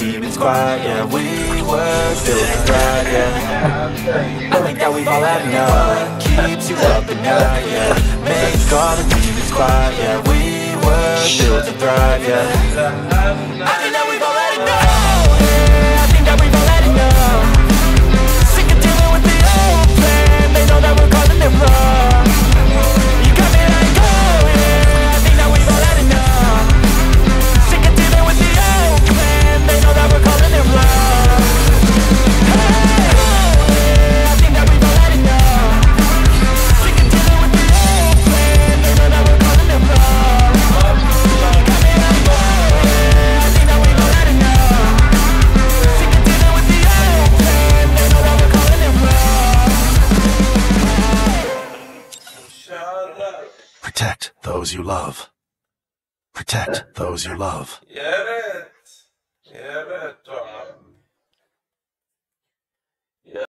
Demons quiet, yeah, we were built to thrive, yeah. I think that we've all had enough. What keeps you up at night, yeah? Make all the demons quiet, yeah, we were built to thrive, yeah. I think that we've all had enough. Yeah, I think that we've all had enough. Sick of dealing with the old plan. They know that we're causing them wrong. You got me like, oh yeah, I think that we've all had enough. Sick of dealing with the old plan. They know that we're calling it love. Hey, I think that we've all had enough. Sick of dealing with the old plan. They know that we're calling it love. Got me like, oh, I think that we've all had enough. Sick of dealing with the old plan. They know that we're calling it love. Protect those you love. Protect those you love. Yeah, man. Yeah, but